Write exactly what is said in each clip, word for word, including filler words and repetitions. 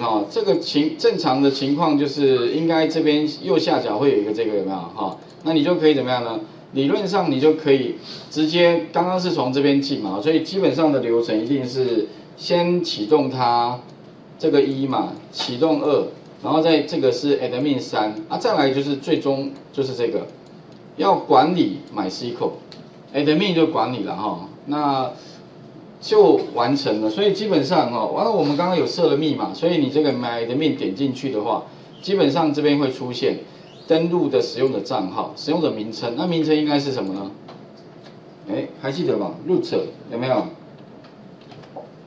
好、哦，这个情正常的情况就是应该这边右下角会有一个这个有没有？哈、哦，那你就可以怎么样呢？理论上你就可以直接，刚刚是从这边进嘛，所以基本上的流程一定是先启动它这个一嘛，启动二，然后再这个是 admin 三啊，再来就是最终就是这个要管理 MySQL，admin 就管理了哈、哦，那。 就完成了，所以基本上哦，完了我们刚刚有设了密码，所以你这个 MyAdmin 点进去的话，基本上这边会出现登录的使用者账号、使用者名称，那名称应该是什么呢？哎，还记得吧 ？root 有没有？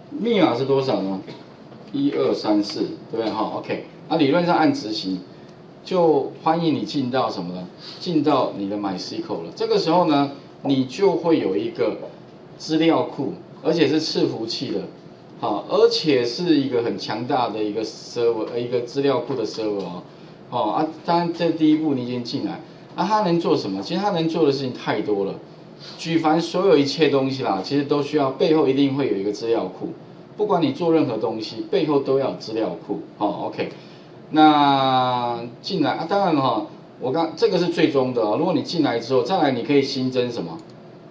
密码是多少呢？ 一二三四，对不对？哈 ，OK。那理论上按执行，就欢迎你进到什么呢？进到你的 MySQL 了。这个时候呢，你就会有一个资料库。 而且是伺服器的，好，而且是一个很强大的一个 server， 一个资料库的 server 哦，哦啊，当然这第一步你已经进来，啊，它能做什么？其实它能做的事情太多了，举凡所有一切东西啦，其实都需要背后一定会有一个资料库，不管你做任何东西，背后都要有资料库，哦 ，OK， 那进来啊，当然了哈、哦，我刚这个是最终的哦，如果你进来之后，再来你可以新增什么？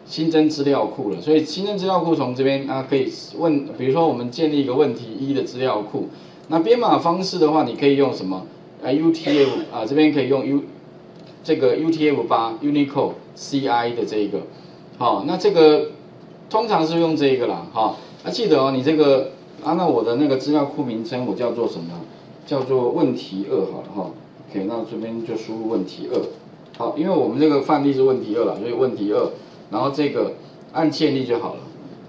新增资料库了，所以新增资料库从这边啊可以问，比如说我们建立一个问题一的资料库，那编码方式的话，你可以用什么？啊 U T F 啊这边可以用 U 这个 U T F 八 Unicode C I 的这个，好、哦，那这个通常是用这个啦，哈、哦，啊记得哦，你这个啊那我的那个资料库名称我叫做什么？叫做问题二好了哈、哦、，OK， 那这边就输入问题二，好，因为我们这个范例是问题二啦，所以问题二。 然后这个按建立就好了。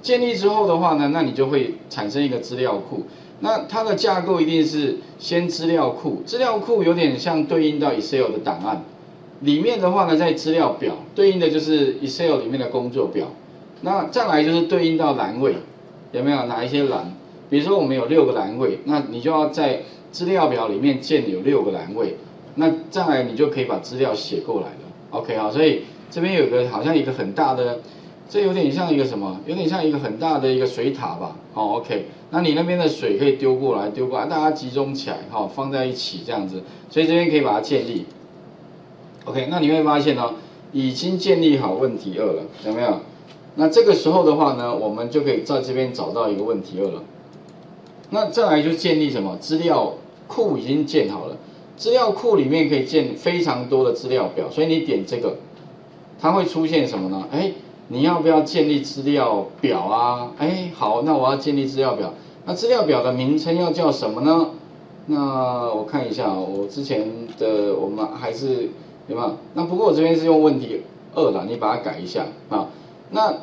建立之后的话呢，那你就会产生一个资料库。那它的架构一定是先资料库，资料库有点像对应到 Excel 的档案里面的话呢，在资料表对应的就是 Excel 里面的工作表。那再来就是对应到栏位，有没有哪一些栏？比如说我们有六个栏位，那你就要在资料表里面建有六个栏位。那再来你就可以把资料写过来了。OK 好，所以。 这边有个好像一个很大的，这有点像一个什么？有点像一个很大的一个水塔吧。哦 ，OK， 那你那边的水可以丢过来，丢过来，大家集中起来，好、哦，放在一起这样子。所以这边可以把它建立。OK， 那你会发现哦，已经建立好问题二了，有没有？那这个时候的话呢，我们就可以在这边找到一个问题二了。那再来就建立什么？资料库已经建好了，资料库里面可以建非常多的资料表，所以你点这个。 它会出现什么呢？哎，你要不要建立资料表啊？哎，好，那我要建立资料表。那资料表的名称要叫什么呢？那我看一下，我之前的我们还是有没有？那不过我这边是用问题二啦，你把它改一下啊。那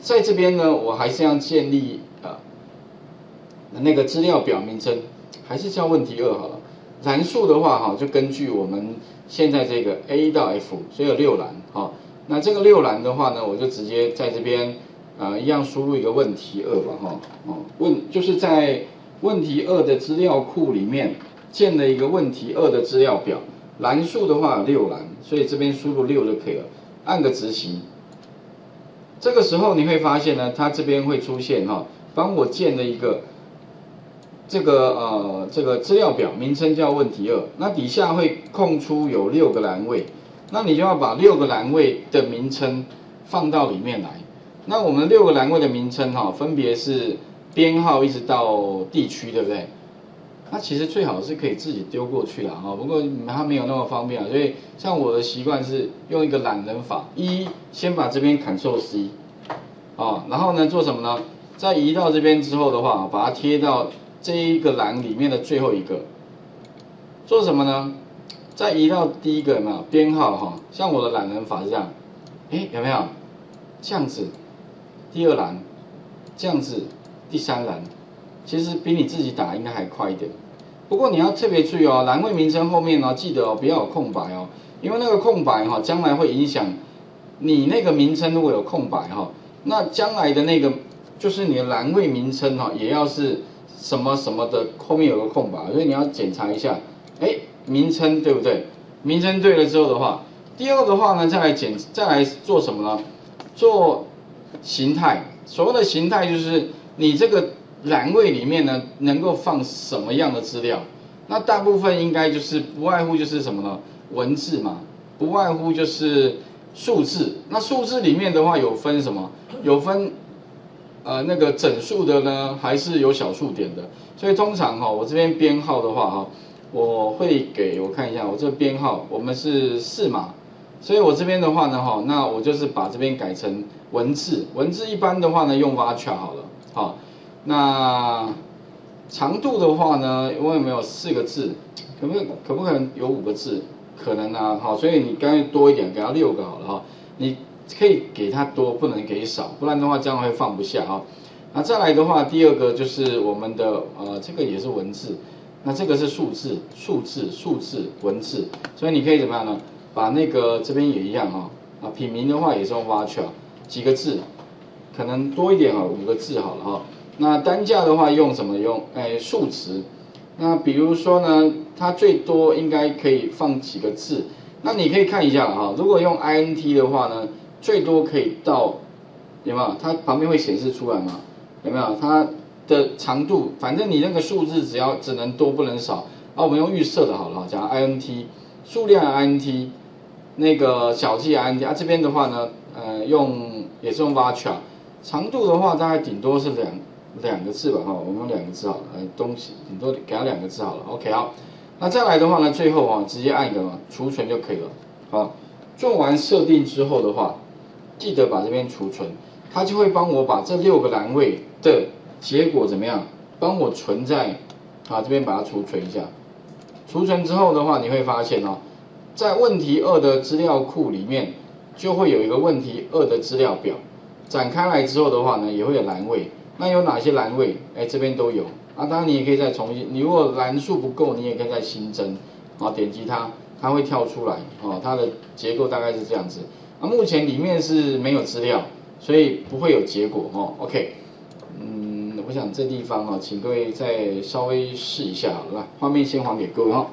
在这边呢，我还是要建立啊、呃、那个资料表名称，还是叫问题二好了。函数的话哈，就根据我们现在这个 A 到 F， 所以有六栏哈。哦 那这个六栏的话呢，我就直接在这边，呃，一样输入一个问题二吧，哈，哦，问就是在问题二的资料库里面建了一个问题二的资料表，栏数的话有六栏，所以这边输入六就可以了，按个执行。这个时候你会发现呢，它这边会出现哈、哦，帮我建了一个这个呃这个资料表，名称叫问题二，那底下会空出有六个栏位。 那你就要把六个栏位的名称放到里面来。那我们六个栏位的名称哈、哦，分别是编号一直到地区，对不对？它其实最好是可以自己丢过去啦哈、哦，不过它没有那么方便啊。所以像我的习惯是用一个懒人法，一先把这边 Ctrl C， 哦，然后呢做什么呢？再移到这边之后的话，把它贴到这一个栏里面的最后一个，做什么呢？ 再移到第一个嘛，编号哈，像我的懒人法是这样，哎，有没有？这样子，第二栏，这样子，第三栏，其实比你自己打应该还快一点。不过你要特别注意哦，栏位名称后面哦，记得哦，不要有空白哦，因为那个空白哈、哦，将来会影响你那个名称如果有空白哈、哦，那将来的那个就是你的栏位名称哈、哦，也要是什么什么的后面有个空白，所以你要检查一下，哎。 名称对不对？名称对了之后的话，第二的话呢，再来检，再来做什么呢？做形态。所谓的形态就是你这个栏位里面呢能够放什么样的资料？那大部分应该就是不外乎就是什么呢？文字嘛，不外乎就是数字。那数字里面的话有分什么？有分呃那个整数的呢，还是有小数点的？所以通常哈、哦，我这边编号的话哈、哦，我会给我看一下，我这编号我们是四码。 所以我这边的话呢，哈，那我就是把这边改成文字，文字一般的话呢用 varchar 好了，好，那长度的话呢，我有没有四个字？可不可可不可能有五个字？可能啊，好，所以你干脆多一点，给它六个好了哈，你可以给它多，不能给少，不然的话这样会放不下哈。那再来的话，第二个就是我们的呃，这个也是文字，那这个是数字，数字，数字，文字，所以你可以怎么样呢？ 把那个这边也一样哈、哦，啊，品名的话也是用 varchar 几个字，可能多一点啊、哦，五个字好了哈、哦。那单价的话用什么用？哎，数值。那比如说呢，它最多应该可以放几个字？那你可以看一下哈、哦，如果用 int 的话呢，最多可以到有没有？它旁边会显示出来嘛？有没有？它的长度，反正你那个数字只要只能多不能少。啊，我们用预设的好了，讲 int 数量 int。 那个小记 int 啊，这边的话呢，呃，用也是用 varchar， 长度的话大概顶多是两两个字吧，哈、哦，我们用两个字好了，呃，东西顶多给它两个字好了 ，OK 好。那再来的话呢，最后啊、哦，直接按一个储存就可以了，好，做完设定之后的话，记得把这边储存，它就会帮我把这六个栏位的结果怎么样，帮我存在，啊，这边把它储存一下，储存之后的话，你会发现哦。 在问题二的资料库里面，就会有一个问题二的资料表，展开来之后的话呢，也会有栏位。那有哪些栏位？哎，这边都有。啊，当然你也可以再重新，你如果栏数不够，你也可以再新增。啊，点击它，它会跳出来。哦，它的结构大概是这样子。啊，目前里面是没有资料，所以不会有结果。哦 ，OK。嗯，我想这地方哦，请各位再稍微试一下好了，画面先还给各位哦。